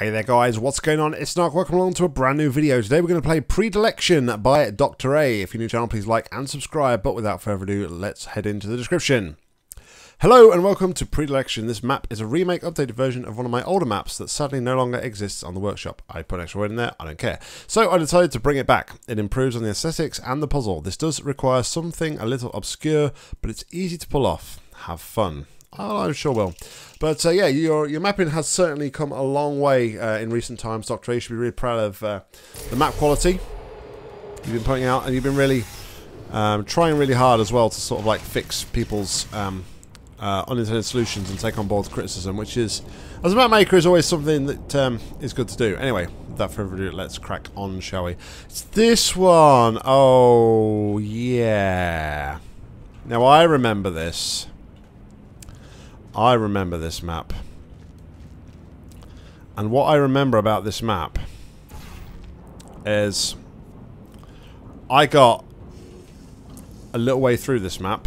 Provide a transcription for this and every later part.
Hey there guys, what's going on? It's NOCK, welcome along to a brand new video. Today we're going to play Predilection by Dr. A. If you're new to the channel, please like and subscribe, but without further ado, let's head into the description. Hello and welcome to Predilection. This map is a remake updated version of one of my older maps that sadly no longer exists on the workshop. I put an extra word in there, I don't care. So I decided to bring it back. It improves on the aesthetics and the puzzle. This does require something a little obscure, but it's easy to pull off. Have fun. Oh, I sure will. But yeah, your mapping has certainly come a long way in recent times. Dr. A should be really proud of the map quality you've been putting out, and you've been really trying really hard as well to sort of like fix people's unintended solutions and take on board criticism, which is, as a map maker, is always something that is good to do. Anyway, without further ado, let's crack on, shall we? It's this one. Oh, yeah. Now, I remember this. I remember this map. And what I remember about this map is I got a little way through this map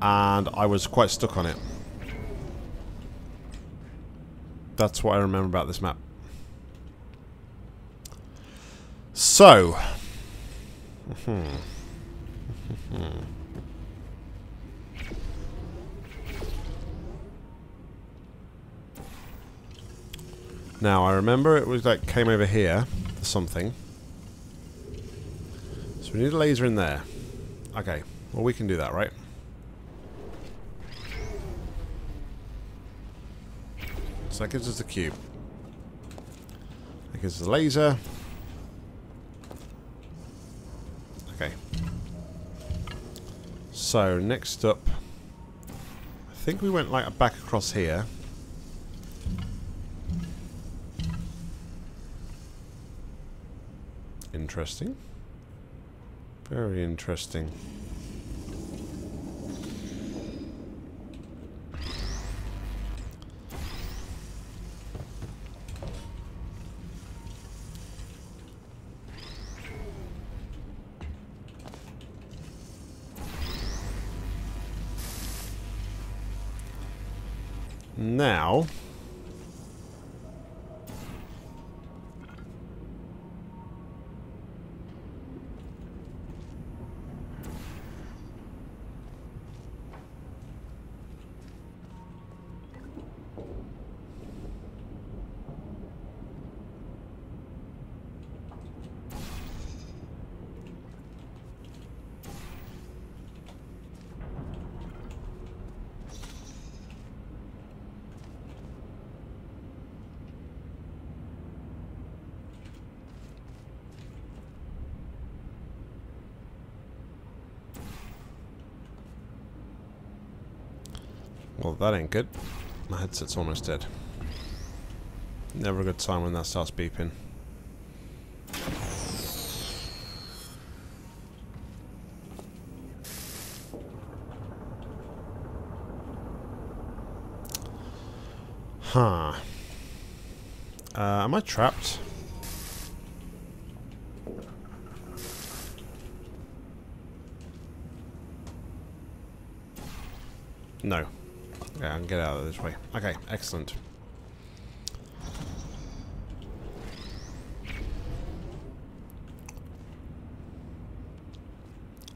and I was quite stuck on it. That's what I remember about this map. So now, I remember it was like, came over here for something. So we need a laser in there. Okay, well we can do that, right? So that gives us the cube. That gives us the laser. Okay. So, next up, I think we went like back across here. Interesting. Very interesting. Now, well, that ain't good. My headset's almost dead. Never a good time when that starts beeping. Huh. Am I trapped? No. Yeah, I can get out of this way. Okay, excellent.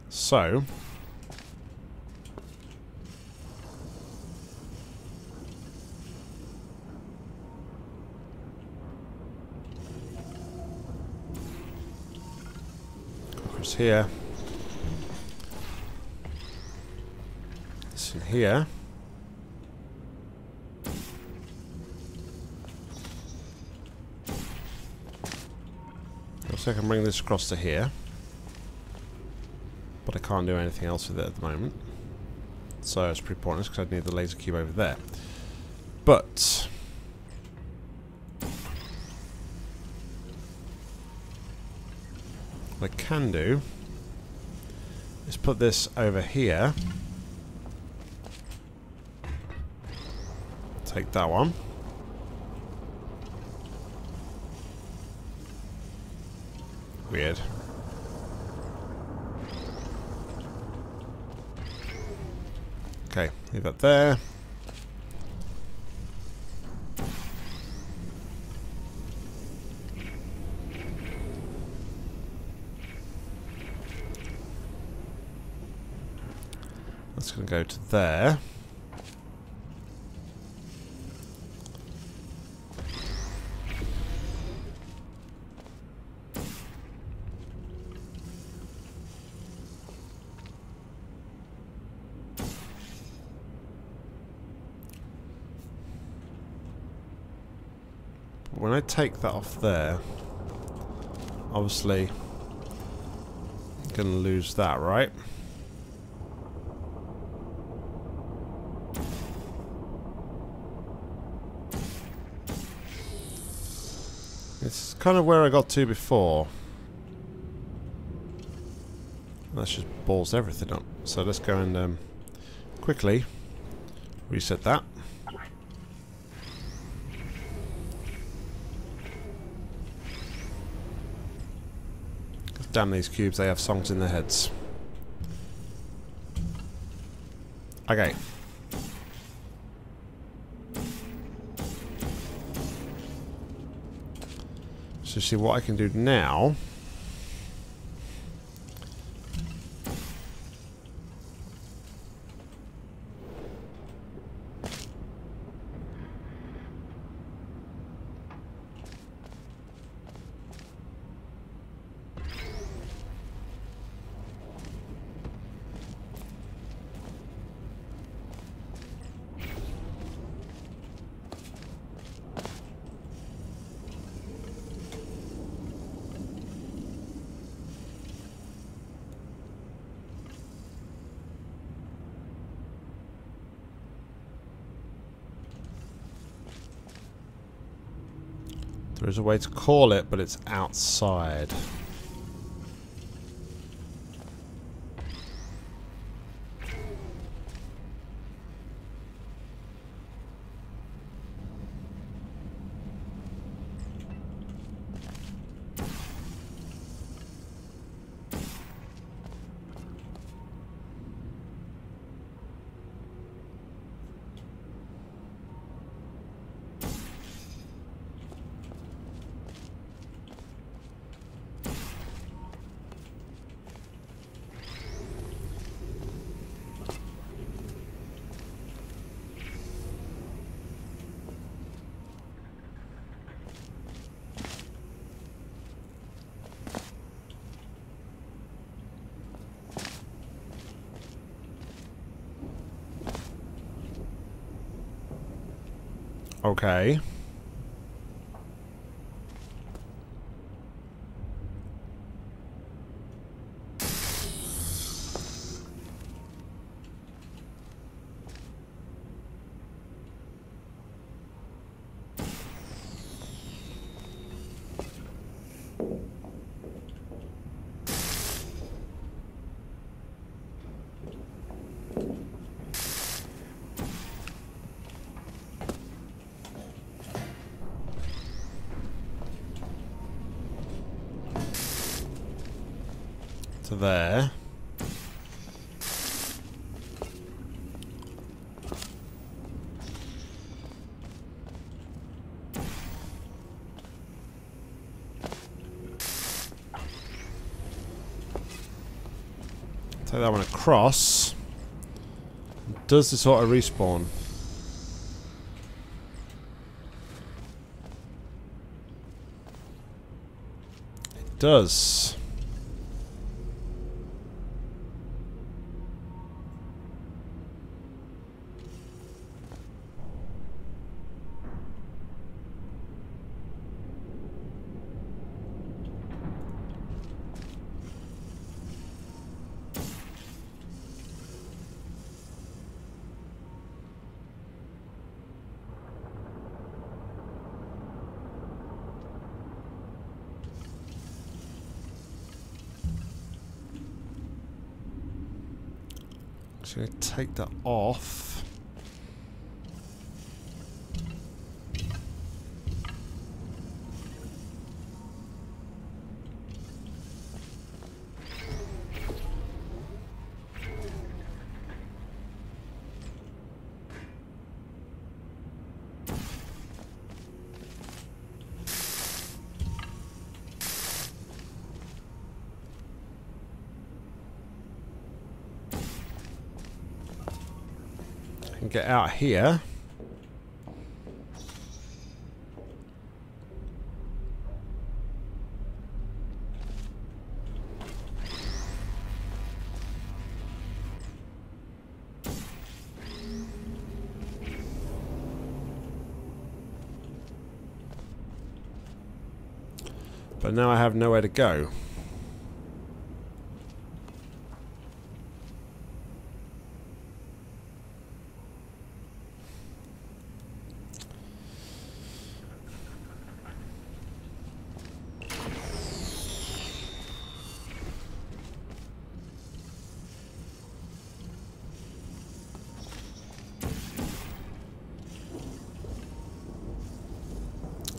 So, across here. This in here. So I can bring this across to here, but I can't do anything else with it at the moment, so it's pretty pointless because I'd need the laser cube over there. But what I can do is put this over here, take that one. Weird. Okay, leave that there. just going to go to there. When I take that off there, obviously I'm going to lose that, right? It's kind of where I got to before. That just balls everything up. So let's go and quickly reset that. Damn these cubes, they have songs in their heads. Okay. So see what I can do now. There is a way to call it, but it's outside. Okay. There. Take that one across. Does this sort of respawn? It does. So I'm going to take that off. and get out of here. But now I have nowhere to go.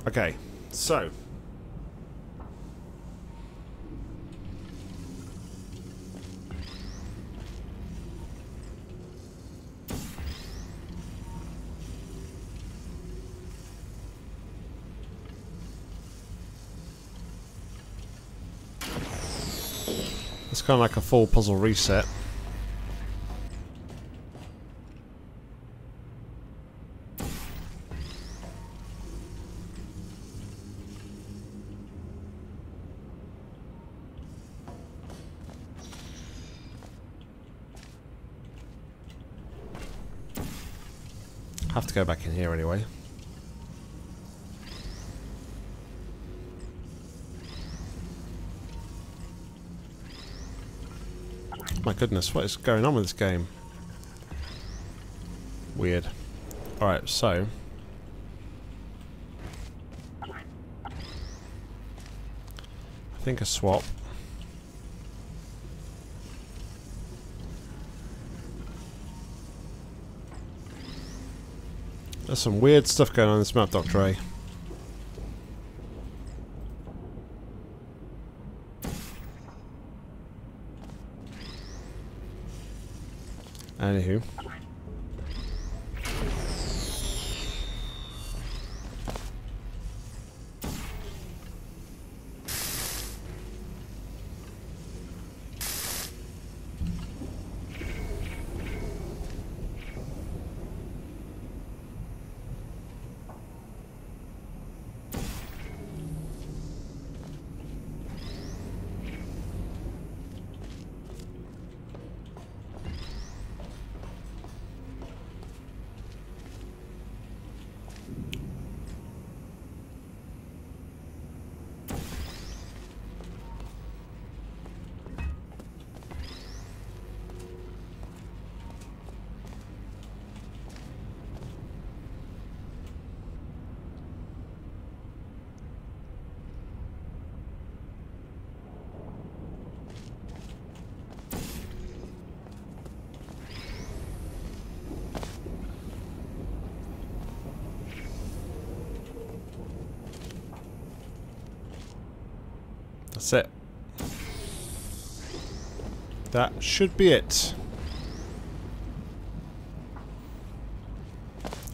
Okay, so it's kind of like a full puzzle reset. Have to go back in here anyway. My goodness, what is going on with this game? Weird. Alright, so I think a swap. There's some weird stuff going on in this map, Dr. A. Anywho. That's it. That should be it.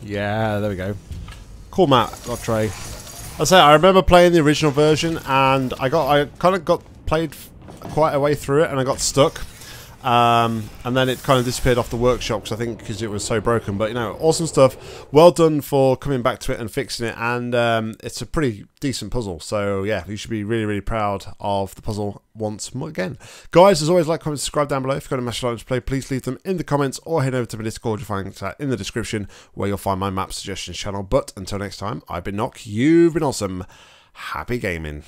Yeah, there we go. Cool map, Dr. A. As I say, I remember playing the original version, and I kind of got played quite a way through it, and I got stuck, and then it kind of disappeared off the workshop, cause I think because it was so broken. But you know, awesome stuff. Well done for coming back to it and fixing it. And it's a pretty decent puzzle, so yeah, you should be really, really proud of the puzzle once more again. Guys, as always, like, comment, subscribe down below. If you've got a message to play, please leave them in the comments or head over to my Discord. You'll find that in the description, where you'll find my map suggestions channel. But until next time, I've been Nock, you've been awesome. Happy gaming.